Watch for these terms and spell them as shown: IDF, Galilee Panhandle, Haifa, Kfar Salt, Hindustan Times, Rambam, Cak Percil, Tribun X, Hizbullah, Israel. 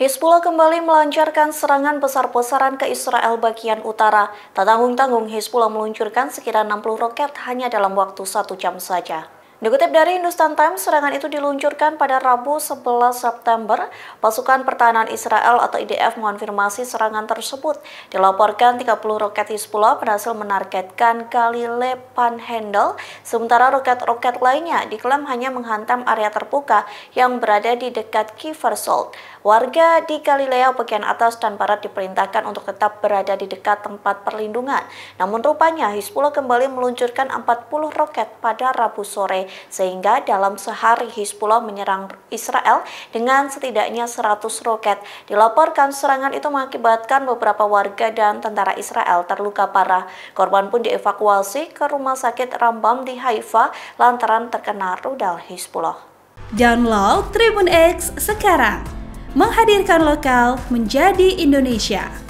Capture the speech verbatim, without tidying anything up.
Hizbullah kembali melancarkan serangan besar-besaran ke Israel bagian utara. Tak tanggung-tanggung, Hizbullah meluncurkan sekitar enam puluh roket hanya dalam waktu satu jam saja. Dikutip dari Hindustan Times, serangan itu diluncurkan pada Rabu sebelas September. Pasukan Pertahanan Israel atau I D F mengonfirmasi serangan tersebut. Dilaporkan tiga puluh roket Hizbullah berhasil menargetkan Galilee Panhandle, sementara roket-roket lainnya diklaim hanya menghantam area terbuka yang berada di dekat Kfar Salt. Warga di Galilee bagian atas dan barat diperintahkan untuk tetap berada di dekat tempat perlindungan. Namun rupanya Hizbullah kembali meluncurkan empat puluh roket pada Rabu sore. Sehingga dalam sehari Hizbullah menyerang Israel dengan setidaknya seratus roket. Dilaporkan serangan itu mengakibatkan beberapa warga dan tentara Israel terluka parah. Korban pun dievakuasi ke rumah sakit Rambam di Haifa lantaran terkena rudal Hizbullah. Download Tribun X sekarang, menghadirkan lokal menjadi Indonesia.